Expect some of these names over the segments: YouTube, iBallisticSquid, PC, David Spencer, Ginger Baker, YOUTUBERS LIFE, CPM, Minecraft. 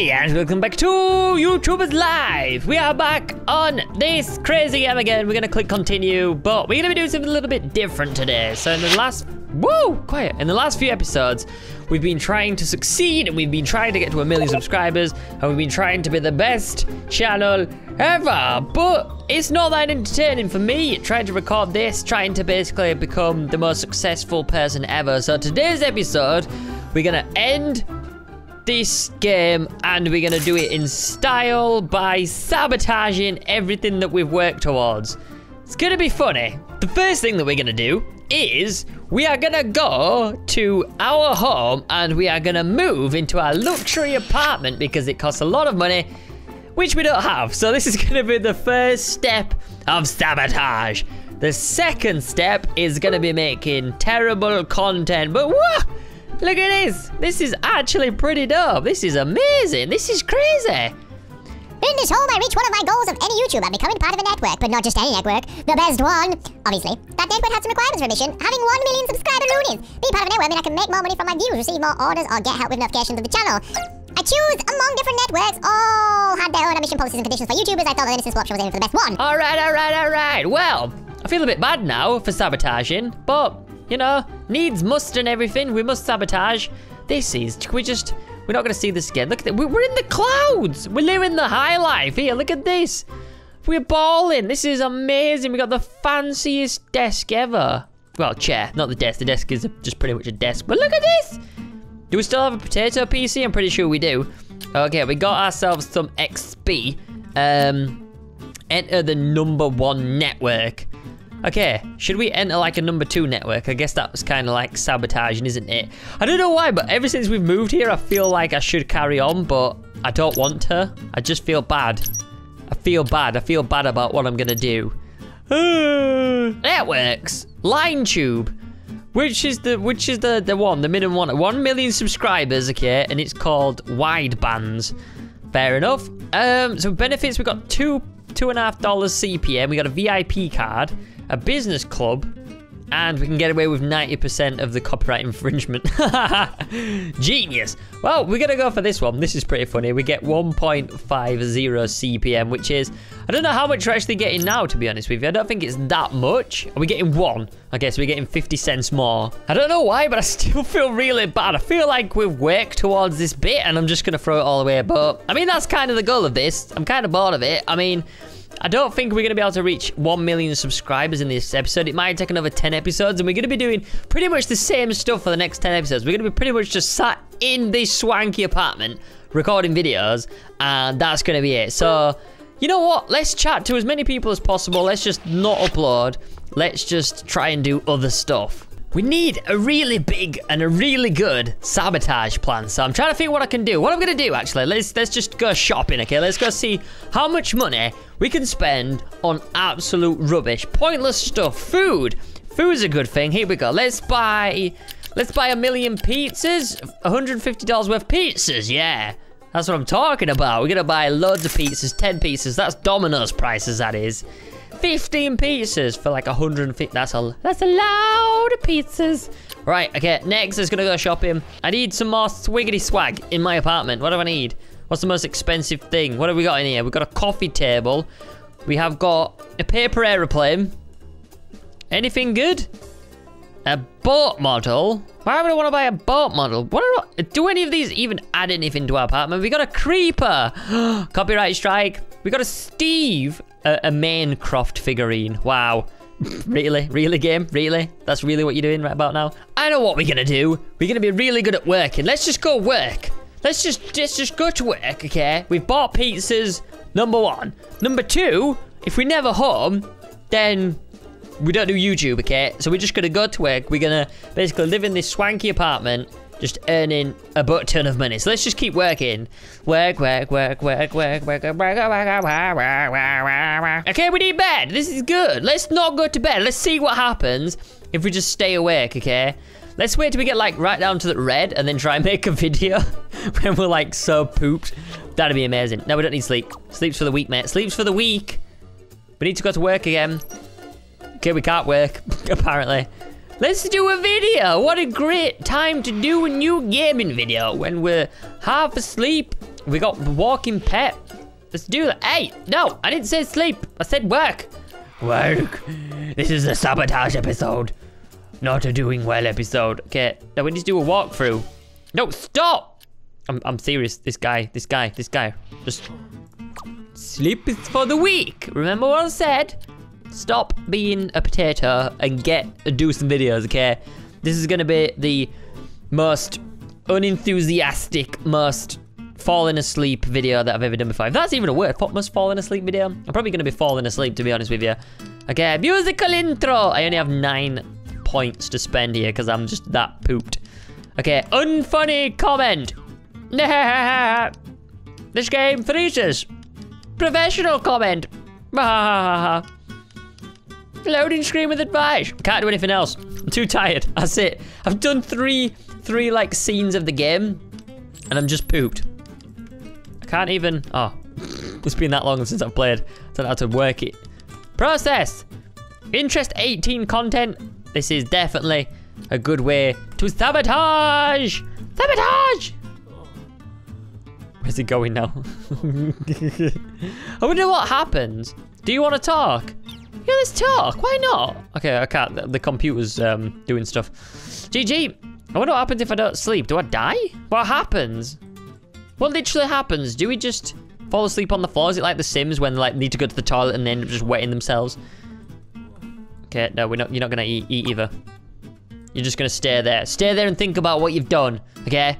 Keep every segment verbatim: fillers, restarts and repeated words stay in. me, and welcome back to YouTubers Life. We are back on this crazy game again. We're gonna click continue, but we're gonna be doing something a little bit different today. So in the last, whoa, quiet. In the last few episodes, we've been trying to succeed, and we've been trying to get to a million subscribers, and we've been trying to be the best channel ever, but it's not that entertaining for me, trying to record this, trying to basically become the most successful person ever. So today's episode, we're gonna end this game, and we're gonna do it in style by sabotaging everything that we've worked towards. It's gonna be funny. The first thing that we're gonna do is we are gonna go to our home, and we are gonna move into our luxury apartment because it costs a lot of money, which we don't have. So this is gonna be the first step of sabotage. The second step is gonna be making terrible content, but whoa, look at this. This is actually pretty dope. This is amazing. This is crazy. In this home, I reach one of my goals of any YouTuber, becoming part of a network, but not just any network, the best one. Obviously, that network had some requirements for admission, having one million subscriber loonies. Being part of a network means I can make more money from my views, receive more orders, or get help with notifications of the channel. I choose among different networks. All had their own admission policies and conditions for YouTubers. I thought that Innocent Swap Show was aiming for the best one. All right, all right, all right. Well, I feel a bit bad now for sabotaging, but, you know, needs must and everything. We must sabotage. This is, we just, we're not going to see this again. Look at that. We're in the clouds. We're living the high life here. Look at this. We're balling. This is amazing. We got the fanciest desk ever. Well, chair, not the desk. The desk is just pretty much a desk. But look at this. Do we still have a potato P C? I'm pretty sure we do. Okay, we got ourselves some X P. Um, enter the number one network. Okay, should we enter like a number two network? I guess that was kind of like sabotaging, isn't it? I don't know why, but ever since we've moved here, I feel like I should carry on, but I don't want to. I just feel bad. I feel bad. I feel bad about what I'm going to do. Networks. LineTube. Which is the which is the, the one, the minimum one. One million subscribers, okay, and it's called Widebands. Fair enough. Um, so benefits, we've got two, two and a half dollars C P M. We got a V I P card, a business club, and we can get away with ninety percent of the copyright infringement. Genius. Well, we're gonna go for this one. This is pretty funny. We get one point five zero C P M, which is, I don't know how much we're actually getting now, to be honest with you. I don't think it's that much. Are we getting one? Okay, so we're getting fifty cents more. I don't know why, but I still feel really bad. I feel like we've worked towards this bit, and I'm just gonna throw it all away. But I mean, that's kind of the goal of this. I'm kind of bored of it. I mean, I don't think we're going to be able to reach one million subscribers in this episode. It might take another ten episodes, and we're going to be doing pretty much the same stuff for the next ten episodes. We're going to be pretty much just sat in this swanky apartment recording videos, and that's going to be it. So, you know what? Let's chat to as many people as possible. Let's just not upload. Let's just try and do other stuff. We need a really big and a really good sabotage plan. So I'm trying to think what I can do. What I'm going to do, actually, let's let's just go shopping, okay? Let's go see how much money we can spend on absolute rubbish, pointless stuff. Food. Food's a good thing. Here we go. Let's buy, let's buy a million pizzas. one hundred fifty dollars worth of pizzas, yeah. That's what I'm talking about. We're going to buy loads of pizzas, ten pizzas. That's Domino's prices, that is. fifteen pizzas for like one hundred fifty. That's a that's a load of pizzas. Right, okay, next is gonna go shopping. I need some more swiggity swag in my apartment. What do I need? What's the most expensive thing? What have we got in here? We've got a coffee table. We have got a paper aeroplane. Anything good? A boat model. Why would I want to buy a boat model? What are, do any of these even add anything to our apartment? We got a creeper. Copyright strike. We got a Steve. A, a Minecraft figurine. Wow. Really? Really, game? Really? That's really what you're doing right about now? I know what we're gonna do. We're gonna be really good at working. Let's just go work. Let's just, just, just go to work, okay? We've bought pizzas, number one. Number two, if we're never home, then we don't do YouTube, okay? So we're just gonna go to work. We're gonna basically live in this swanky apartment, just earning a butt ton of money. So let's just keep working. Work, work, work, work, work, work, work, work, work. Okay, we need bed. This is good. Let's not go to bed. Let's see what happens if we just stay awake, okay? Let's wait till we get like right down to the red and then try and make a video when we're like so pooped. That'd be amazing. No, we don't need sleep. Sleep's for the weak, mate. Sleep's for the weak. We need to go to work again. Okay, we can't work, apparently. Let's do a video. What a great time to do a new gaming video when we're half asleep, We got walking pet. Let's do that. Hey, no, I didn't say sleep. I said work. Work. This is a sabotage episode. Not a doing well episode. Okay, now we need to do a walkthrough. No, stop. I'm, I'm serious. This guy, this guy, this guy. Just sleep is for the weak. Remember what I said? Stop being a potato and get do some videos, okay? This is gonna be the most unenthusiastic, most falling asleep video that I've ever done before. If that's even a word, what must falling asleep video? I'm probably gonna be falling asleep, to be honest with you. Okay, musical intro. I only have nine points to spend here because I'm just that pooped. Okay, unfunny comment. Nah, this game freezes. Professional comment. Loading screen with advice. Can't do anything else. I'm too tired. That's it. I've done three, three like scenes of the game, and I'm just pooped. I can't even. Oh, it's been that long since I've played. I don't know how to work it. Process. Interest eighteen content. This is definitely a good way to sabotage. Sabotage. Where's it going now? I wonder what happens. Do you want to talk? Yeah, let's talk. Why not? Okay, I can't. The, the computer's um, doing stuff. G G. I wonder what happens if I don't sleep. Do I die? What happens? What literally happens? Do we just fall asleep on the floor? Is it like The Sims when they like, need to go to the toilet and they end up just wetting themselves? Okay, no, we're not. You're not gonna eat, eat either. You're just gonna stay there. Stay there and think about what you've done. Okay?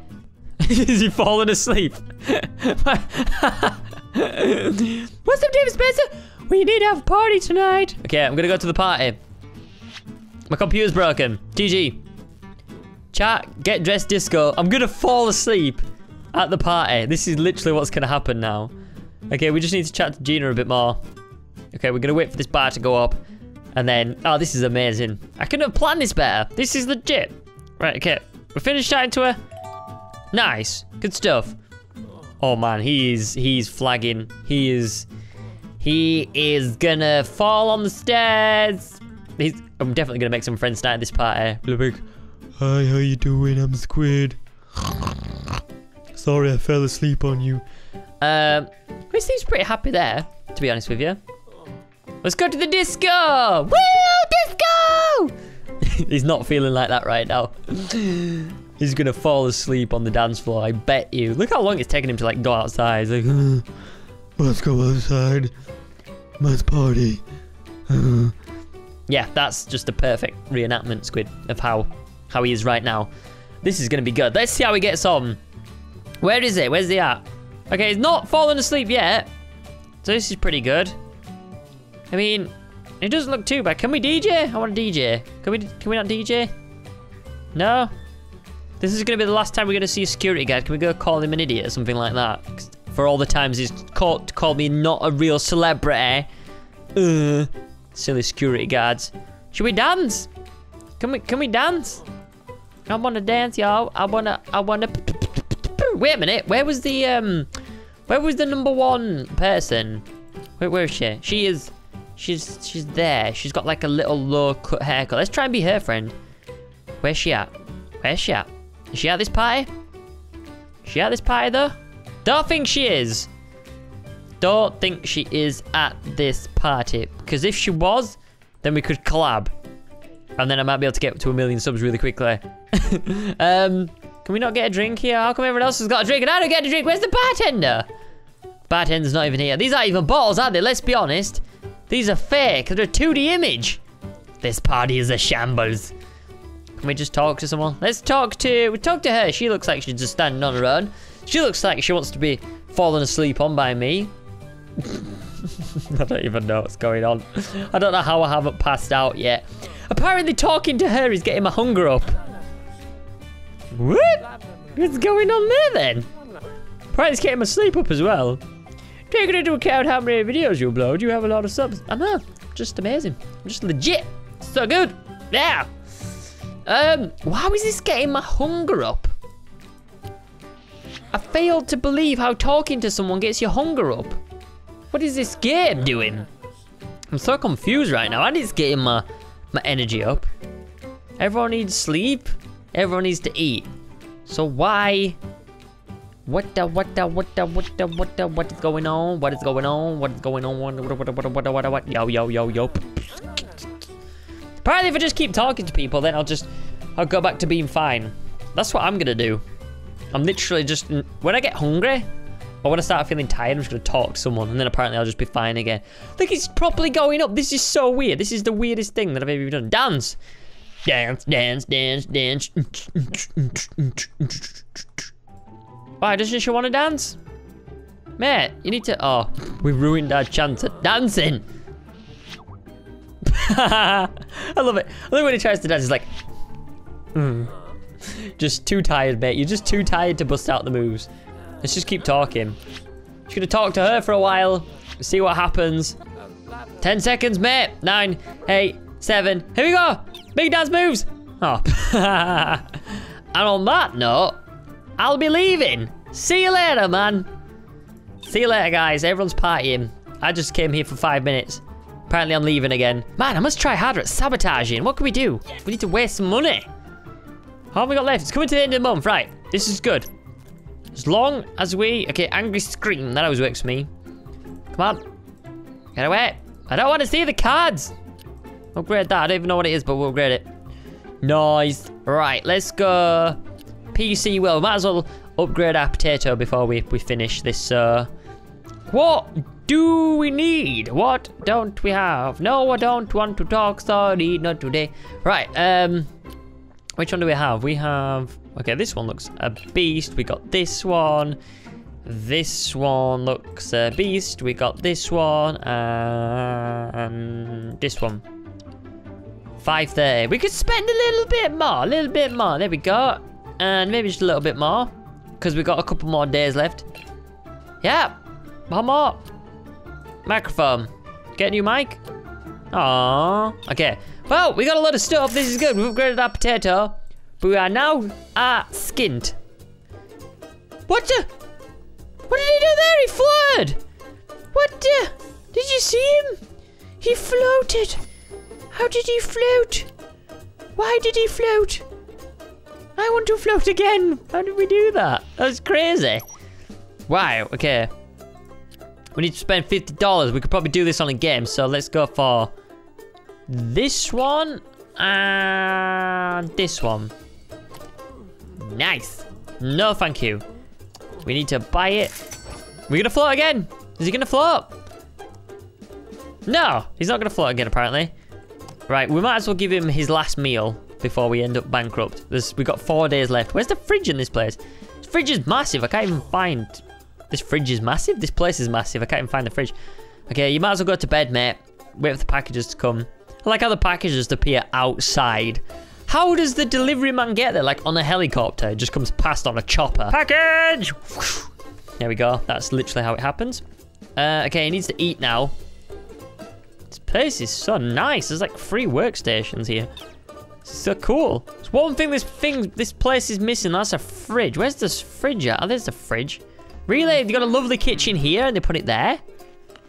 Is he falling asleep? What's up, David Spencer? We need to have a party tonight. Okay, I'm gonna go to the party. My computer's broken. G G. Chat, get dressed disco. I'm gonna fall asleep at the party. This is literally what's gonna happen now. Okay, we just need to chat to Gina a bit more. Okay, we're gonna wait for this bar to go up. And then, oh, this is amazing. I couldn't have planned this better. This is legit. Right, okay. We're finished chatting to her. Nice. Good stuff. Oh man, he is, he's flagging. He is... He is gonna fall on the stairs. He's, I'm definitely gonna make some friends start this party. Hi, how you doing? I'm Squid. Sorry, I fell asleep on you. Um, he seems pretty happy there, to be honest with you. Let's go to the disco. Woo, disco! He's not feeling like that right now. He's gonna fall asleep on the dance floor, I bet you. Look how long it's taking him to like go outside. He's like, ugh. Let's go outside. Let's party. Yeah, that's just a perfect reenactment, Squid, of how how he is right now. This is going to be good. Let's see how he gets on. Where is it? Where's the at? Okay, he's not fallen asleep yet. So this is pretty good. I mean, it doesn't look too bad. Can we D J? I want to D J. Can we, can we not D J? No? This is going to be the last time we're going to see a security guard. Can we go call him an idiot or something like that? For all the times he's called, called me not a real celebrity. Uh, silly security guards. Should we dance? Can we can we dance? I wanna dance, y'all. I wanna I wanna. Wait a minute. Where was the um? Where was the number one person? Where, where is she? She is. She's she's there. She's got like a little low cut haircut. Let's try and be her friend. Where's she at? Where's she at? Is she at this party? Is she at this party though? Don't think she is. Don't think she is at this party. Because if she was, then we could collab. And then I might be able to get to a million subs really quickly. um, can we not get a drink here? How come everyone else has got a drink and I don't get a drink? Where's the bartender? Bartender's not even here. These aren't even bottles, are they? Let's be honest. These are fake. They're a two D image. This party is a shambles. Can we just talk to someone? Let's talk to... We talk to her. She looks like she's just standing on her own. She looks like she wants to be fallen asleep on by me. I don't even know what's going on. I don't know how I haven't passed out yet. Apparently talking to her is getting my hunger up. What? What's going on there then? Probably it's getting my sleep up as well. Taking into account how many videos you upload, you have a lot of subs. I know. Just amazing. Just legit. So good. Yeah. Um, why is this getting my hunger up? I failed to believe how talking to someone gets your hunger up. What is this game doing? I'm so confused right now. I need to get in my, my energy up. Everyone needs sleep. Everyone needs to eat. So why... What the what the what the what the what the what is going on? What is going on? What is going on? What what what what what what what? Yo yo yo yo. Apparently, if I just keep talking to people, then I'll just I'll go back to being fine. That's what I'm gonna do. I'm literally just when I get hungry, or when I start feeling tired, I'm just gonna talk to someone, and then apparently I'll just be fine again. Look, it's properly going up. This is so weird. This is the weirdest thing that I've ever done. Dance, dance, dance, dance, dance. Why doesn't she want to dance? Mate, you need to... Oh, we ruined our chance at dancing. I love it. Look when he tries to dance, he's like... Mm. Just too tired, mate. You're just too tired to bust out the moves. Let's just keep talking. Just gonna talk to her for a while. See what happens. Ten seconds, mate. Nine, eight, seven. Here we go. Big dance moves. Oh. And on that note... I'll be leaving. See you later, man. See you later, guys. Everyone's partying. I just came here for five minutes. Apparently, I'm leaving again. Man, I must try harder at sabotaging. What can we do? We need to waste some money. How have we got left? It's coming to the end of the month. Right. This is good. As long as we... Okay, angry scream. That always works for me. Come on. Get away. I don't want to see the cards. Upgrade that. I don't even know what it is, but we'll upgrade it. Nice. Right, let's go... P C well, might as well upgrade our potato before we, we finish this, uh... What do we need? What don't we have? No, I don't want to talk, sorry, not today. Right, um... which one do we have? We have... Okay, this one looks a beast. We got this one. This one looks a beast. We got this one. And... this one. five thirty. We could spend a little bit more, a little bit more. There we go. And maybe just a little bit more, because we've got a couple more days left. Yeah, one more. Microphone. Get a new mic. Aww. Okay. Well, we got a lot of stuff. This is good. We've upgraded our potato. But we are now uh, skinned. What the? What did he do there? He flirted. What the? Did you see him? He floated. How did he float? Why did he float? I want to float again. How did we do that? That's crazy. Wow, okay. We need to spend fifty dollars. We could probably do this on a game, so let's go for this one and this one. Nice. No, thank you. We need to buy it. We're gonna float again. Is he gonna float? No, he's not gonna float again, apparently. Right, we might as well give him his last meal before we end up bankrupt. There's, we got four days left. Where's the fridge in this place? This fridge is massive. I can't even find... This fridge is massive? This place is massive. I can't even find the fridge. Okay, you might as well go to bed, mate. Wait for the packages to come. I like how the packages appear outside. How does the delivery man get there? Like, on a helicopter. It just comes past on a chopper. Package! There we go. That's literally how it happens. Uh, okay, he needs to eat now. This place is so nice. There's like three workstations here. So cool. It's one thing this thing this place is missing. That's a fridge. Where's this fridge at? Oh, there's the fridge. Really? They've got a lovely kitchen here and they put it there?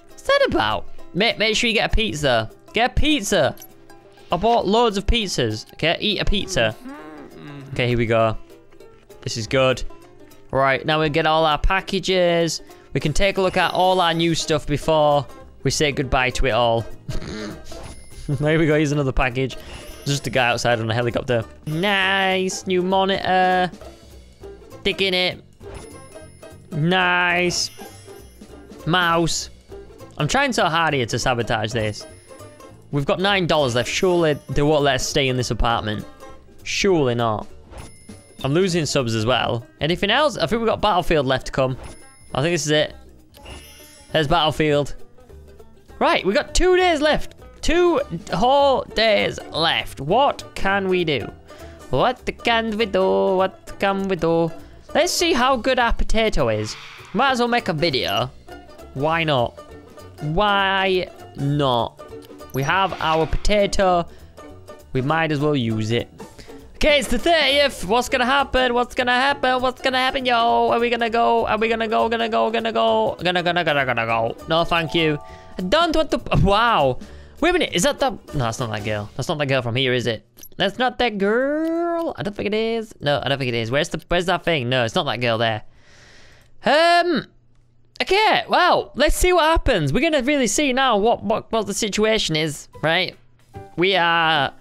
What's that about? Mate, make sure you get a pizza. Get a pizza. I bought loads of pizzas. Okay, eat a pizza. Okay, here we go. This is good. Right, now we get all our packages. We can take a look at all our new stuff before we say goodbye to it all. There we go. Here's another package. Just a guy outside on a helicopter. Nice. New monitor. Stick in it. Nice. Mouse. I'm trying so hard here to sabotage this. We've got nine dollars left. Surely they won't let us stay in this apartment. Surely not. I'm losing subs as well. Anything else? I think we've got Battlefield left to come. I think this is it. There's Battlefield. Right. We've got two days left. Two whole days left. What can we do? What can we do? What can we do? Let's see how good our potato is. Might as well make a video. Why not? Why not? We have our potato. We might as well use it. Okay, it's the thirtieth. What's gonna happen? What's gonna happen? What's gonna happen, yo? Are we gonna go? Are we gonna go? Gonna go? Gonna go? Gonna gonna gonna gonna go? No, thank you. I don't want to. Wow. Wait a minute, is that the... No, that's not that girl. That's not that girl from here, is it? That's not that girl. I don't think it is. No, I don't think it is. Where's the... Where's that thing? No, it's not that girl there. Um, okay, well, let's see what happens. We're gonna really see now what, what, what the situation is, right? We are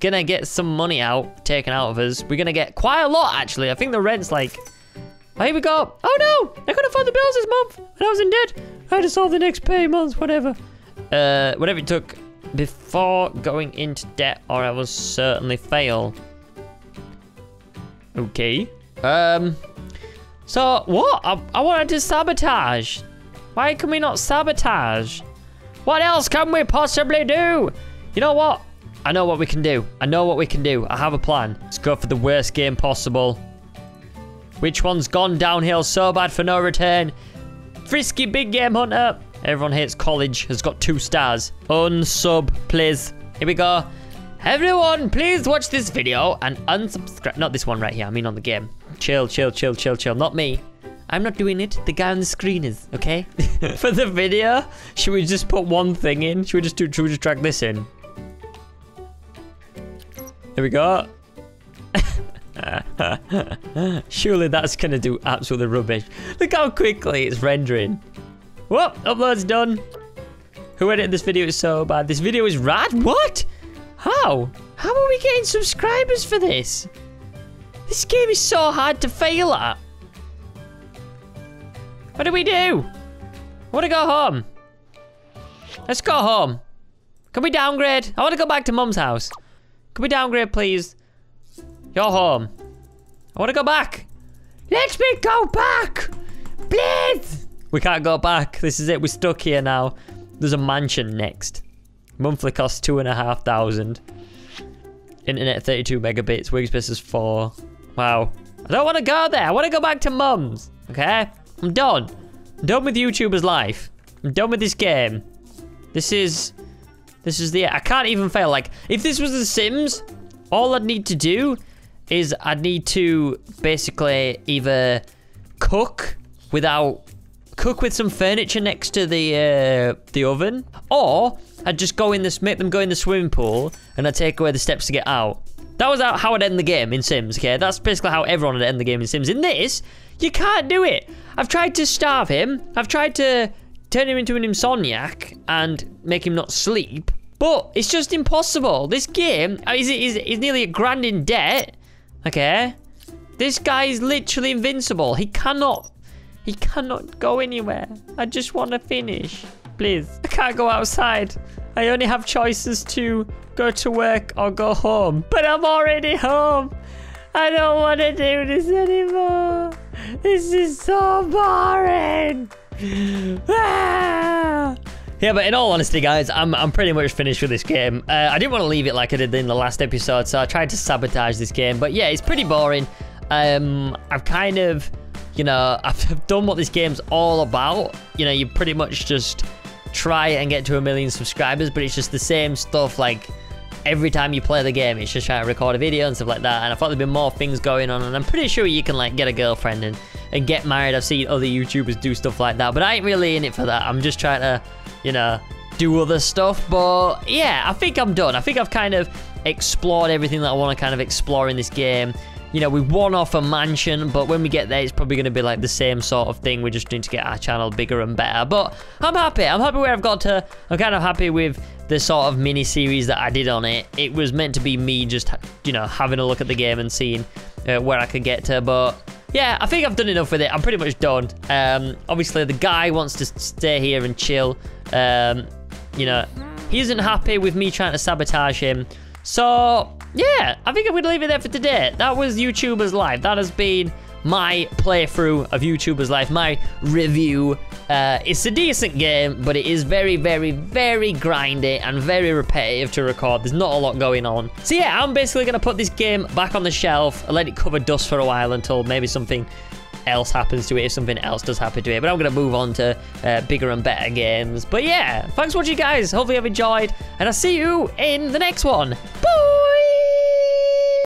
gonna get some money out, taken out of us. We're gonna get quite a lot, actually. I think the rent's like... Oh, here we go. Oh, no! I couldn't afford the bills this month, and I was in debt. I had to solve the next pay month, whatever. Uh, whatever it took before going into debt, or I will certainly fail. Okay. Um... So, what? I, I wanted to sabotage. Why can we not sabotage? What else can we possibly do? You know what? I know what we can do. I know what we can do. I have a plan. Let's go for the worst game possible. Which one's gone downhill so bad for no return? Frisky Big Game Hunter. Everyone hates college. Has got two stars. Unsub, please. Here we go. Everyone, please watch this video and unsubscribe. Not this one right here. I mean on the game. Chill, chill, chill, chill, chill. Not me. I'm not doing it. The guy on the screen is, okay? For the video, should we just put one thing in? Should we just do, should we just drag this in? There we go. Surely that's gonna do absolutely rubbish. Look how quickly it's rendering. Whoop, upload's done. Who edited this video is so bad. This video is rad, what? How? How are we getting subscribers for this? This game is so hard to fail at. What do we do? I wanna go home. Let's go home. Can we downgrade? I wanna go back to mum's house. Can we downgrade, please? You're home. I wanna go back. Let me go back! Please! We can't go back. This is it. We're stuck here now. There's a mansion next. Monthly cost two and a half thousand. Internet thirty-two megabits. Wigspace is four. Wow. I don't want to go there. I want to go back to mum's. Okay? I'm done. I'm done with YouTuber's life. I'm done with this game. This is... This is the... I can't even fail. Like, if this was The Sims, all I'd need to do is I'd need to basically either cook without... Cook with some furniture next to the uh, the oven, or I'd just go in this, make them go in the swimming pool, and I'd take away the steps to get out. That was how I'd end the game in Sims, okay? That's basically how everyone would end the game in Sims. In this, you can't do it. I've tried to starve him. I've tried to turn him into an insomniac and make him not sleep, but it's just impossible. This game is is is nearly a grand in debt, okay? This guy is literally invincible. He cannot. He cannot go anywhere. I just want to finish. Please. I can't go outside. I only have choices to go to work or go home. But I'm already home. I don't want to do this anymore. This is so boring. Ah! Yeah, but in all honesty, guys, I'm, I'm pretty much finished with this game. Uh, I didn't want to leave it like I did in the last episode, so I tried to sabotage this game. But yeah, it's pretty boring. Um, I've kind of... You know, I've done what this game's all about. You know, you pretty much just try and get to a million subscribers, but it's just the same stuff, like, every time you play the game, it's just trying to record a video and stuff like that, and I thought there'd be more things going on, and I'm pretty sure you can, like, get a girlfriend and, and get married. I've seen other YouTubers do stuff like that, but I ain't really in it for that. I'm just trying to, you know, do other stuff, but, yeah, I think I'm done. I think I've kind of explored everything that I want to kind of explore in this game. You know, we won off a mansion, but when we get there, it's probably going to be like the same sort of thing. We just need to get our channel bigger and better. But I'm happy. I'm happy where I've got to. I'm kind of happy with the sort of mini-series that I did on it. It was meant to be me just, you know, having a look at the game and seeing uh, where I could get to. But, yeah, I think I've done enough with it. I'm pretty much done. Um, obviously, the guy wants to stay here and chill. Um, you know, he isn't happy with me trying to sabotage him. So... yeah, I think I'm going to leave it there for today. That was YouTuber's Life. That has been my playthrough of YouTuber's Life, my review. Uh, it's a decent game, but it is very, very, very grindy and very repetitive to record. There's not a lot going on. So yeah, I'm basically going to put this game back on the shelf and let it cover dust for a while until maybe something else happens to it, if something else does happen to it. But I'm going to move on to uh, bigger and better games. But yeah, thanks for watching, guys. Hopefully you've enjoyed, and I'll see you in the next one. Bye!